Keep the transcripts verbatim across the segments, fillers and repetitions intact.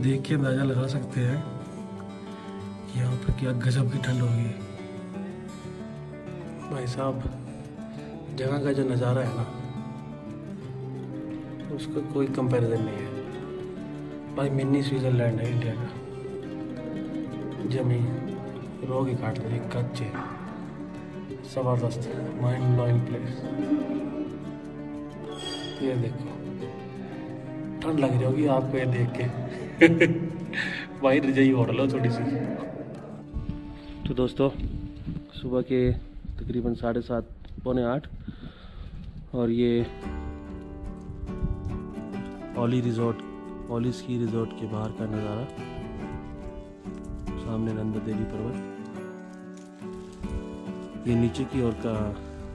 देख के अंदाजा लगा सकते हैं कि यहाँ पर क्या गजब की ठंड होगी। भाई साहब, जगह का जो नज़ारा है ना, उसका कोई कंपैरिजन नहीं है। भाई मिनी स्विट्ज़रलैंड है इंडिया का। जमीन रो की काट रही कच्चे, जबरदस्त माइंड ब्लोइंग प्लेस। ये देखो, ठंड लग रही होगी आपको ये देख के। भाई रजाई होटल हो थोड़ी सी। तो दोस्तों, सुबह के तकरीबन साढ़े सात पौने आठ, और ये Auli resort, Auli ski resort के बाहर का नज़ारा। सामने नंदा देवी पर्वत, ये नीचे की ओर का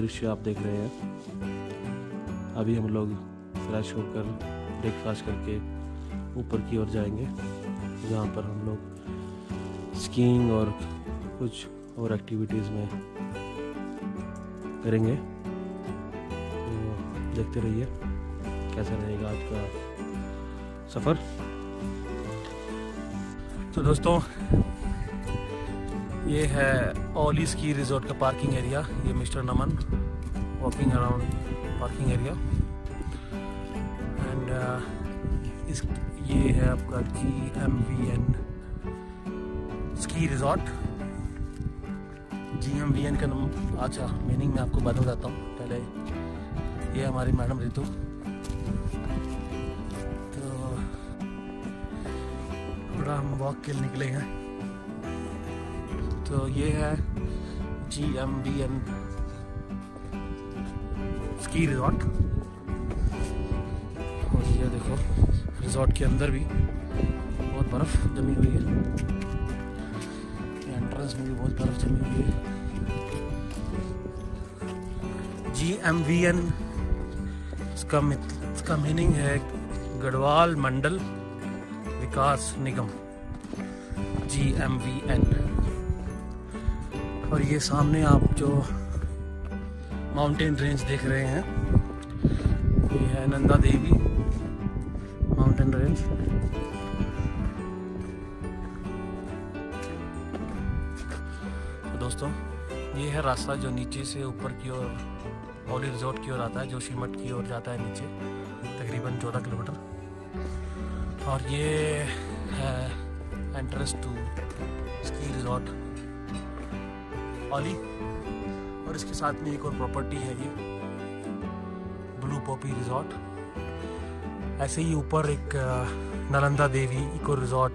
दृश्य आप देख रहे हैं। अभी हम लोग फ्रेश होकर ब्रेकफास्ट करके ऊपर की ओर जाएंगे, जहाँ पर हम लोग स्कीइंग और कुछ और एक्टिविटीज़ में करेंगे। तो देखते रहिए कैसा रहेगा आज का सफ़र। तो दोस्तों, ये है औली स्की रिजॉर्ट का पार्किंग एरिया। ये mister Naman walking around parking area. And uh, इस ये है आपका G M V N ski resort. G M V N का नाम अच्छा मीनिंग मैं आपको बाद में बताता हूँ। पहले ये हमारी मैडम रितु। तो थोड़ा हम वॉक के लिए निकले हैं। तो ये है G M B N ski resort. और ये देखो, रिजॉर्ट के अंदर भी बहुत बर्फ़ जमी हुई है। एंट्रेंस में भी बहुत बर्फ़ जमी हुई है। जी एम बी एन, इसका इसका मीनिंग है Garhwal Mandal Vikas Nigam, G M B N. और ये सामने आप जो माउंटेन रेंज देख रहे हैं, ये है नंदा देवी माउंटेन रेंज। तो दोस्तों, ये है रास्ता जो नीचे से ऊपर की ओर औली रिजॉर्ट की ओर आता है, जोशीमठ की ओर जाता है नीचे, तकरीबन चौदह किलोमीटर। और ये है entrance to ski resort Auli. और इसके साथ में एक और प्रॉपर्टी है, ये ब्लू पॉपी रिजॉर्ट। ऐसे ही ऊपर एक नालंदा देवी इको रिजॉर्ट,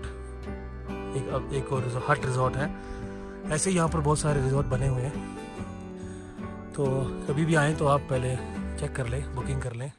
एक अब एक और हट रिजॉर्ट है। ऐसे ही यहाँ पर बहुत सारे रिजॉर्ट बने हुए हैं। तो कभी भी आएँ तो आप पहले चेक कर लें, बुकिंग कर लें।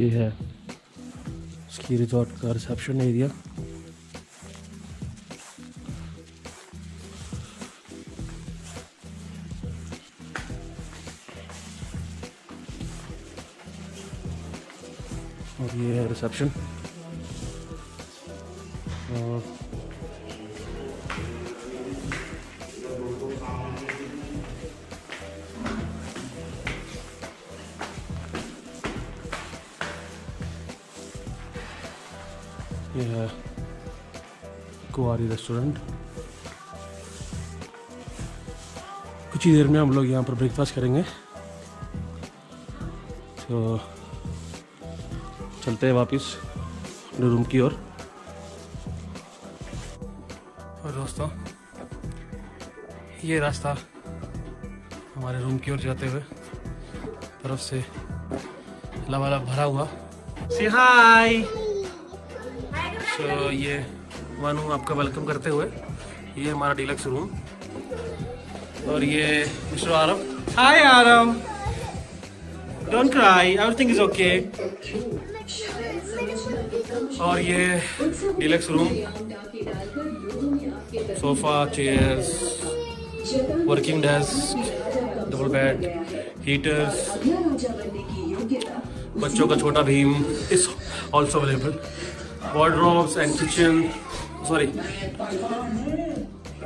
ये है स्की रिजॉर्ट का रिसेप्शन एरिया। और ये है रिसेप्शन। और ये है कुवारी रेस्टोरेंट। कुछ ही देर में हम लोग यहाँ पर ब्रेकफास्ट करेंगे। तो चलते हैं वापस अपने रूम की ओर। और दोस्तों, ये रास्ता हमारे रूम की ओर जाते हुए तरफ से लबालब भरा हुआ। सी हाय। तो ये मानू आपका वेलकम करते हुए, ये हमारा डिलक्स रूम। और ये mister Aarav. Hi Aarav, don't cry, everything is okay. और ये deluxe room, sofa, chairs, working desk, double bed, heaters, बच्चों का Chhota Bheem is also available, wardrobes and kitchen, sorry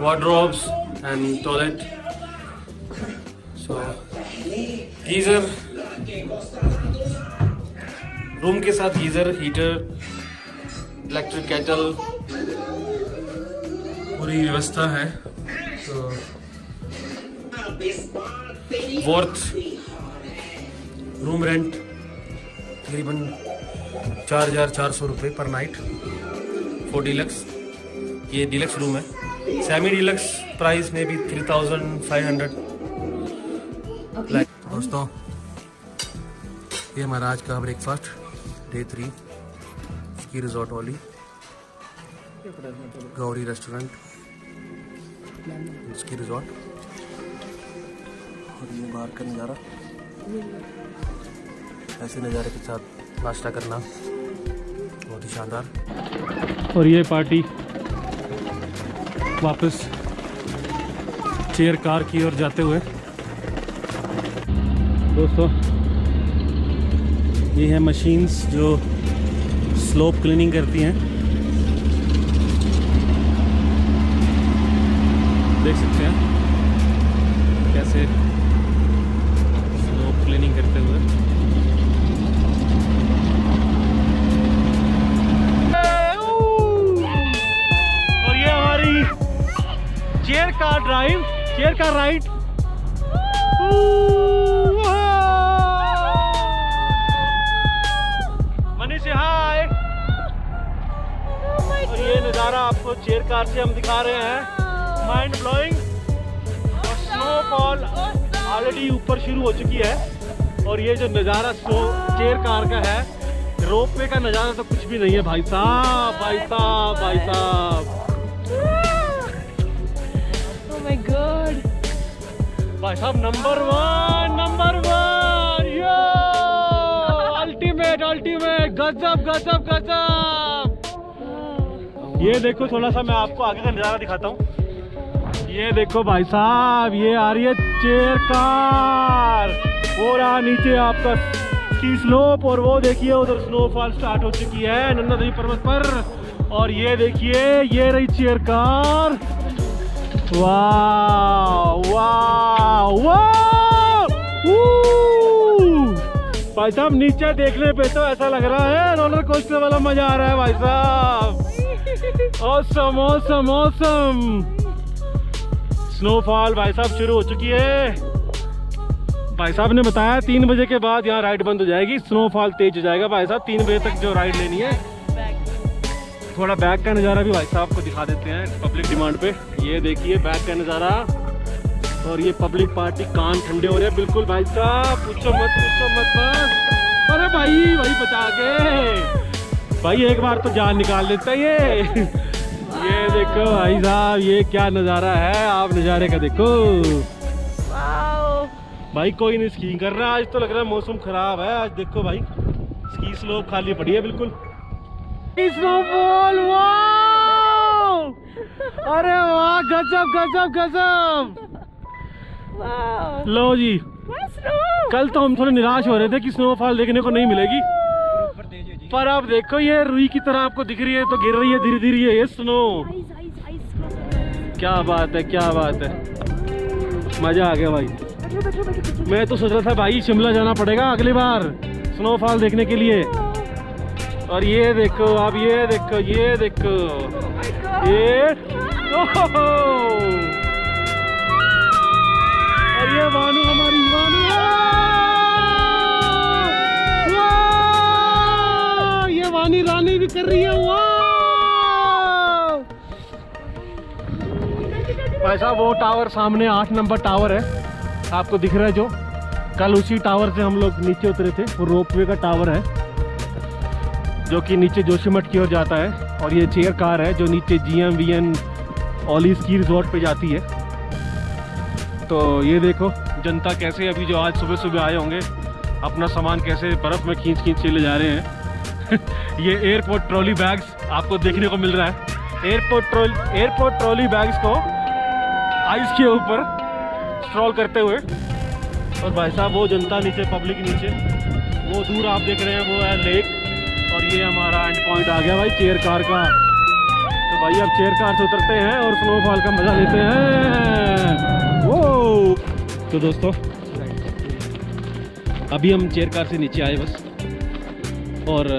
wardrobes and toilet, so geyser, room के साथ geyser, heater, electric cattle, पूरी व्यवस्था है। तो वर्थ रूम रेंट तकरीबन चार हजार चार सौ रुपये पर नाइट फॉर डीलक्स। ये डीलक्स रूम है, सेमी डीलक्स प्राइस में भी three thousand five hundred like. दोस्तों ये हमारा आज का ब्रेकफास्ट डे थ्री की रिजॉर्ट औली गौरी रेस्टोरेंट इसकी रिजॉर्ट। और ये बाहर का नज़ारा, ऐसे नज़ारे के साथ नाश्ता करना बहुत ही शानदार। और ये पार्टी वापस चेयर कार की ओर जाते हुए। दोस्तों ये है मशीन्स जो स्लोप क्लीनिंग करती हैं, देख सकते हैं कैसे स्लोप क्लीनिंग करते हुए। और ये हमारी chair car drive, chair car ride. Manish hi. और ये नज़ारा आपको चेयर कार से हम दिखा रहे हैं, माइंड ब्लोइंग। और स्नोफॉल ऑलरेडी ऊपर शुरू हो चुकी है। और ये जो नज़ारा स्नो चेयर कार का है, रोप वे का नज़ारा तो कुछ भी नहीं है भाई साहब, भाई साहब, भाई साहब, ओह माय गॉड भाई साहब, number one, number one, yo ultimate, ultimate, गजब गजब गजब। ये देखो, थोड़ा सा मैं आपको आगे का नज़ारा दिखाता हूँ। ये देखो भाई साहब, ये आ रही है चेयर कार, वो रहा नीचे आपका सी स्लोप। और वो देखिए उधर स्नोफॉल स्टार्ट हो चुकी है नंदा देवी पर्वत पर। और ये देखिए, ये रही चेयर कार। वाह वाह वाह भाई साहब, नीचे देखने पे तो ऐसा लग रहा है रोलर कोस्टर वाला मजा आ रहा है भाई साहब। Awesome awesome awesome. स्नोफॉल भाई साहब शुरू हो चुकी है। भाई साहब ने बताया तीन बजे के बाद यहाँ राइड बंद हो जाएगी, स्नोफॉल तेज हो जाएगा भाई साहब। तीन बजे तक जो राइड लेनी है। थोड़ा बैक का नज़ारा भी भाई साहब को दिखा देते हैं पब्लिक डिमांड पे। ये देखिए बैक का नज़ारा। और ये पब्लिक पार्टी, कान ठंडे हो रहे हैं बिल्कुल भाई साहब, पूछो मत, पूछो मत बस। अरे भाई भाई बचा के भाई, एक बार तो जान निकाल लेता है ये। ये देखो भाई साहब, ये क्या नज़ारा है, आप नज़ारे का देखो। भाई कोई नहीं स्कीइंग कर रहा, आज तो लग रहा है मौसम खराब है आज। देखो भाई स्की स्लोप खाली पड़ी है बिल्कुल। स्नोफॉल वाह, अरे वाह गजब गजब गजब। लो जी, कल तो हम थोड़े निराश हो रहे थे कि स्नोफॉल देखने को नहीं मिलेगी, पर आप देखो ये रुई की तरह आपको दिख रही है, तो गिर रही है धीरे धीरे ये स्नो। क्या बात है, क्या बात है, मजा आ गया भाई। बैठो, बैठो, बैठो, बैठो। मैं तो सोच रहा था भाई शिमला जाना पड़ेगा अगली बार स्नोफॉल देखने के लिए। और ये देखो आप, ये देखो, ये देखो, ये और ये वानू हमारी वानू रानी रानी भी कर रही है। वाह भाई भाई साहब वो टावर सामने आठ नंबर टावर है, आपको दिख रहा है जो कल उसी टावर से हम लोग नीचे उतरे थे, वो रोपवे का टावर है जो कि नीचे जोशीमठ की ओर जाता है। और ये चेयर कार है जो नीचे G M V N Auli ski resort पे जाती है। तो ये देखो जनता कैसे अभी जो आज सुबह सुबह आए होंगे अपना सामान कैसे बर्फ़ में खींच खींच ले जा रहे हैं। ये एयरपोर्ट ट्रॉली बैग्स आपको देखने को मिल रहा है, airport trolley airport trolley bags को आइस के ऊपर स्ट्रॉल करते हुए। और भाई साहब वो जनता नीचे, पब्लिक नीचे, वो दूर आप देख रहे हैं वो है लेक, और ये हमारा एंड पॉइंट आ गया भाई चेयर कार का। तो भाई अब चेयर कार से उतरते हैं और स्नोफॉल का मज़ा लेते हैं। वो तो दोस्तों अभी हम चेयर कार से नीचे आए बस, और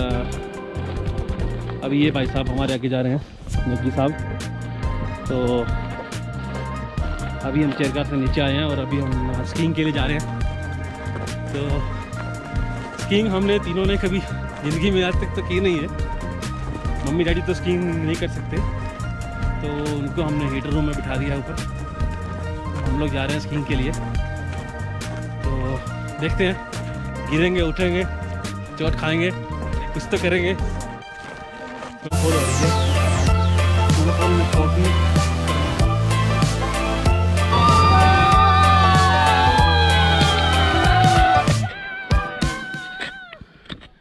अभी ये भाई साहब हमारे आगे जा रहे हैं नकवी साहब। तो अभी हम चेयर कार से नीचे आए हैं और अभी हम स्कीइंग के लिए जा रहे हैं। तो स्कीइंग हमने तीनों ने कभी ज़िंदगी में आज तक तो की नहीं है, मम्मी डैडी तो स्कीइंग नहीं कर सकते तो उनको हमने हीटर रूम में बिठा दिया ऊपर, हम लोग जा रहे हैं स्कीइंग के लिए। तो देखते हैं गिरेंगे उठेंगे चोट खाएंगे कुछ तो करेंगे। तो